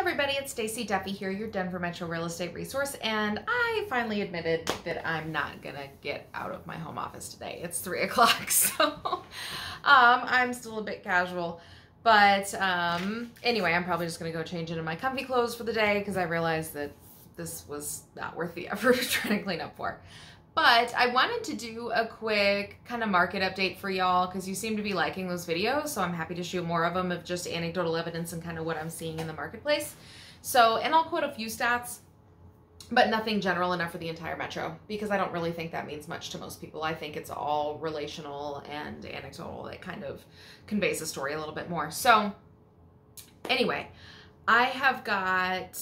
everybody, it's Stacey Duffy here, your Denver Metro real estate resource, and I finally admitted that I'm not gonna get out of my home office today. It's 3 o'clock, so I'm still a bit casual, but anyway, I'm probably just gonna go change into my comfy clothes for the day because I realized that this was not worth the effort of trying to clean up for. But I wanted to do a quick kind of market update for y'all because you seem to be liking those videos, so I'm happy to shoot more of them of just anecdotal evidence and kind of what I'm seeing in the marketplace. So, and I'll quote a few stats, but nothing general enough for the entire metro because I don't really think that means much to most people. I think it's all relational and anecdotal that kind of conveys the story a little bit more. So anyway, I have got,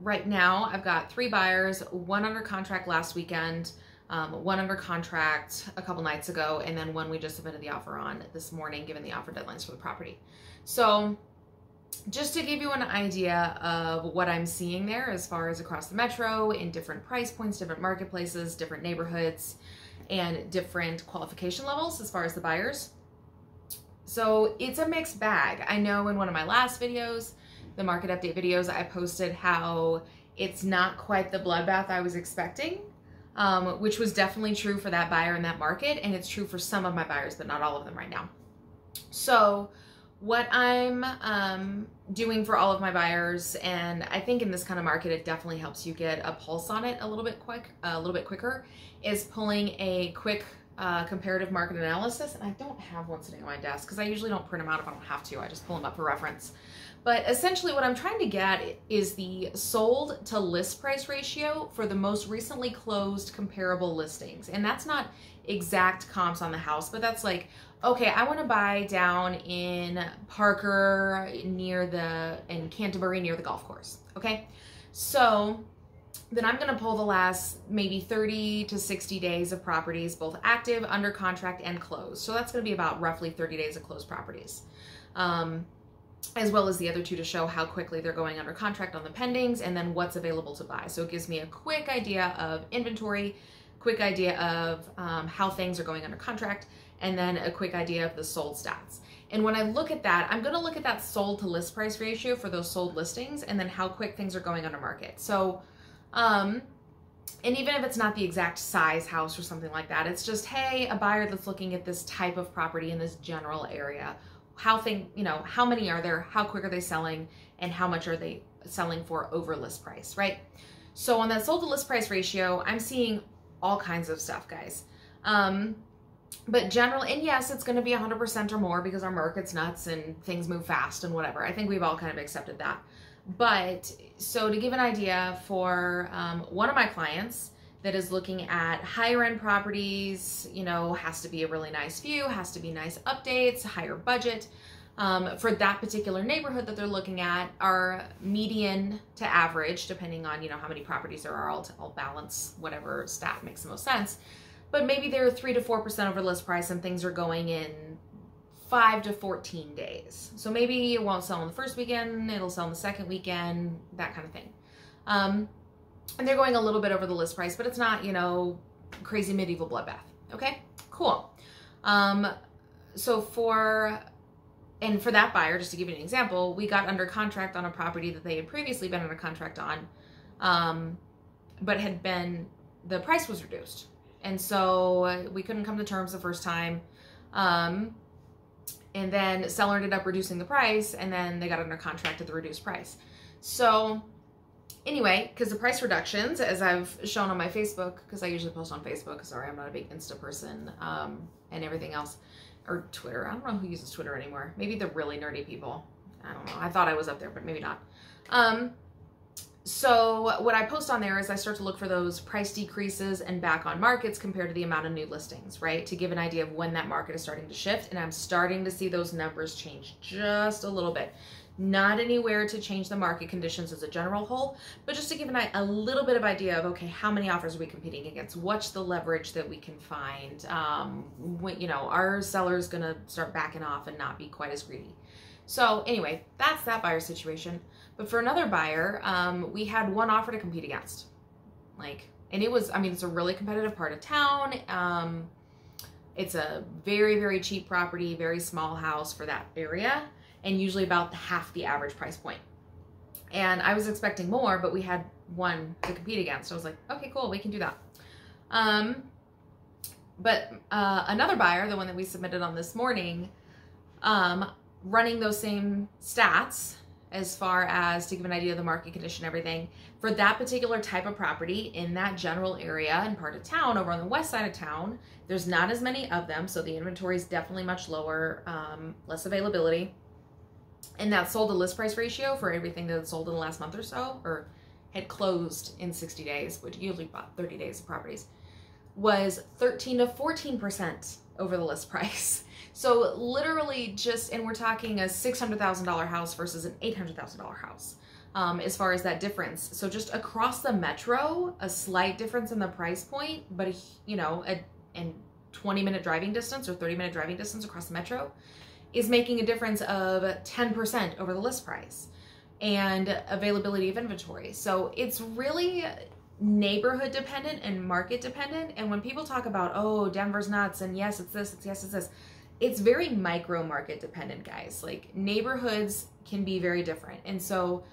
right now, I've got 3 buyers, 1 under contract last weekend, 1 under contract a couple nights ago, and then 1 we just submitted the offer on this morning, given the offer deadlines for the property. So just to give you an idea of what I'm seeing there as far as across the metro, in different price points, different marketplaces, different neighborhoods, and different qualification levels as far as the buyers. So it's a mixed bag. I know in one of my last videos, the market update videos, I posted how it's not quite the bloodbath I was expecting, which was definitely true for that buyer in that market. And it's true for some of my buyers, but not all of them right now. So what I'm doing for all of my buyers, and I think in this kind of market, it definitely helps you get a pulse on it a little bit quicker, is pulling a quick comparative market analysis, and I don't have one sitting on my desk because I usually don't print them out if I don't have to. I just pull them up for reference. But essentially what I'm trying to get is the sold to list price ratio for the most recently closed comparable listings. And that's not exact comps on the house, but that's like, okay, I want to buy down in Parker in Canterbury near the golf course. Okay. So then I'm going to pull the last maybe 30 to 60 days of properties, both active, under contract, and closed. So that's going to be about roughly 30 days of closed properties, as well as the other 2 to show how quickly they're going under contract on the pendings and then what's available to buy. So it gives me a quick idea of inventory, quick idea of how things are going under contract, and then a quick idea of the sold stats. And when I look at that, I'm going to look at that sold to list price ratio for those sold listings and then how quick things are going under market. So and even if it's not the exact size house or something like that, it's just, hey, a buyer that's looking at this type of property in this general area, how many are there, how quick are they selling, and how much are they selling for over list price, right? So on that sold to list price ratio, I'm seeing all kinds of stuff, guys. But general, and yes, it's going to be 100% or more because our market's nuts and things move fast and whatever. I think we've all kind of accepted that. But so to give an idea for one of my clients that is looking at higher end properties, you know, has to be a really nice view, has to be nice updates, higher budget, for that particular neighborhood that they're looking at, our median to average, depending on, you know, how many properties there are, I'll balance whatever stat makes the most sense. But maybe they're 3 to 4% over list price and things are going in 5 to 14 days. So maybe it won't sell on the first weekend, it'll sell on the second weekend, that kind of thing. And they're going a little bit over the list price, but it's not, you know, crazy medieval bloodbath. Okay, cool. So for that buyer, just to give you an example, we got under contract on a property that they had previously been under contract on, but the price was reduced. And so we couldn't come to terms the first time. And then seller ended up reducing the price, and then they got under contract at the reduced price. So anyway, because the price reductions, as I've shown on my Facebook, because I usually post on Facebook, sorry, I'm not a big Insta person, and everything else, or Twitter. I don't know who uses Twitter anymore. Maybe the really nerdy people. I don't know. I thought I was up there, but maybe not. So what I post on there is I start to look for those price decreases and back on markets compared to the amount of new listings, right? To give an idea of when that market is starting to shift. And I'm starting to see those numbers change just a little bit. Not anywhere to change the market conditions as a general whole, but just to give a little bit of idea of, okay, how many offers are we competing against? What's the leverage that we can find? When, you know, our seller's going to start backing off and not be quite as greedy. So anyway, that's that buyer situation. But for another buyer, we had 1 offer to compete against. And it was, I mean, it's a really competitive part of town. It's a very, very cheap property, very small house for that area, and usually about half the average price point. And I was expecting more, but we had one to compete against. So I was like, okay, cool, we can do that. But another buyer, the one that we submitted on this morning, running those same stats as far as to give an idea of the market condition, everything, for that particular type of property in that general area and part of town over on the west side of town, there's not as many of them. So the inventory is definitely much lower, less availability. And that sold to list price ratio for everything that sold in the last month or so, or had closed in 60 days, which usually about 30 days of properties, was 13 to 14% over the list price. So literally just, and we're talking a $600,000 house versus an $800,000 house as far as that difference. So just across the metro, a slight difference in the price point, but a 20-minute driving distance or 30-minute driving distance across the metro is making a difference of 10% over the list price and availability of inventory. So it's really neighborhood dependent and market dependent. And when people talk about, oh, Denver's nuts, and yes, it's this, it's yes, it's this, it's very micro market dependent, guys. Like, neighborhoods can be very different. And so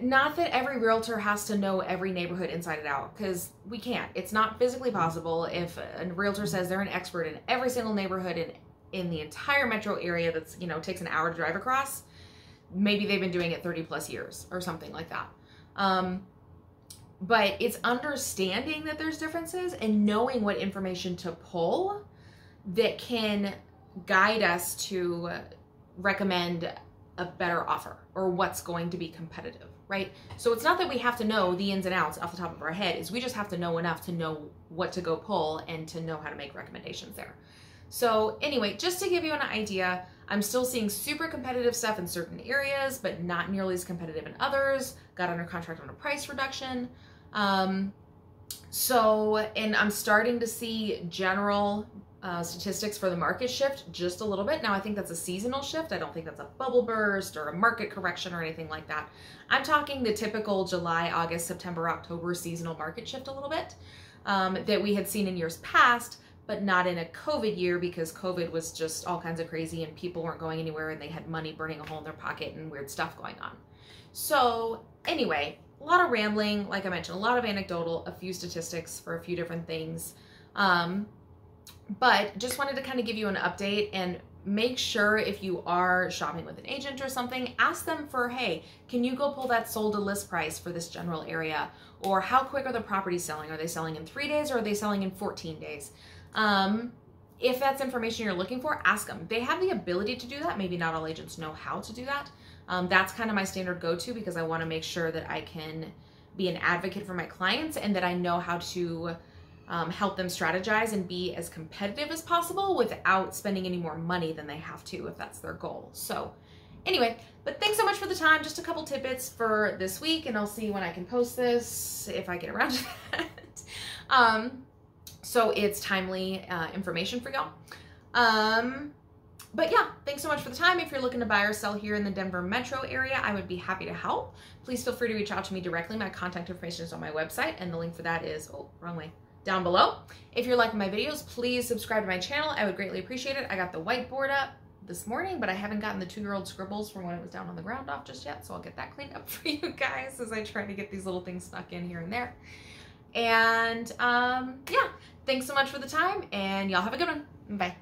not that every realtor has to know every neighborhood inside and out, because we can't. It's not physically possible. If a realtor says they're an expert in every single neighborhood in the entire metro area that's, takes an hour to drive across, maybe they've been doing it 30 plus years or something like that. But it's understanding that there's differences and knowing what information to pull that can guide us to recommend a better offer or what's going to be competitive, right? So it's not that we have to know the ins and outs off the top of our head, is we just have to know enough to know what to go pull and to know how to make recommendations there. So anyway, just to give you an idea, I'm still seeing super competitive stuff in certain areas, but not nearly as competitive in others. Got under contract on a price reduction. And I'm starting to see general statistics for the market shift just a little bit. Now, I think that's a seasonal shift. I don't think that's a bubble burst or a market correction or anything like that. I'm talking the typical July, August, September, October seasonal market shift a little bit that we had seen in years past, but not in a COVID year, because COVID was just all kinds of crazy and people weren't going anywhere and they had money burning a hole in their pocket and weird stuff going on. So anyway, a lot of rambling, like I mentioned, a lot of anecdotal, a few statistics for a few different things. But just wanted to kind of give you an update, and make sure if you are shopping with an agent or something, ask them for, hey, can you go pull that sold to list price for this general area? Or how quick are the properties selling? Are they selling in 3 days or are they selling in 14 days? If that's information you're looking for, ask them. They have the ability to do that. Maybe not all agents know how to do that. That's kind of my standard go-to, because I want to make sure that I can be an advocate for my clients and that I know how to help them strategize and be as competitive as possible without spending any more money than they have to, if that's their goal. So anyway, but thanks so much for the time. Just a couple tidbits for this week, and I'll see when I can post this, if I get around to that. So it's timely information for y'all. But yeah, thanks so much for the time. If you're looking to buy or sell here in the Denver metro area, I would be happy to help. Please feel free to reach out to me directly. My contact information is on my website, and the link for that is, oh, wrong way, down below. If you're liking my videos, please subscribe to my channel. I would greatly appreciate it. I got the whiteboard up this morning, but I haven't gotten the 2-year-old scribbles from when it was down on the ground off just yet, so I'll get that cleaned up for you guys as I try to get these little things stuck in here and there. And yeah, thanks so much for the time, and y'all have a good one. Bye.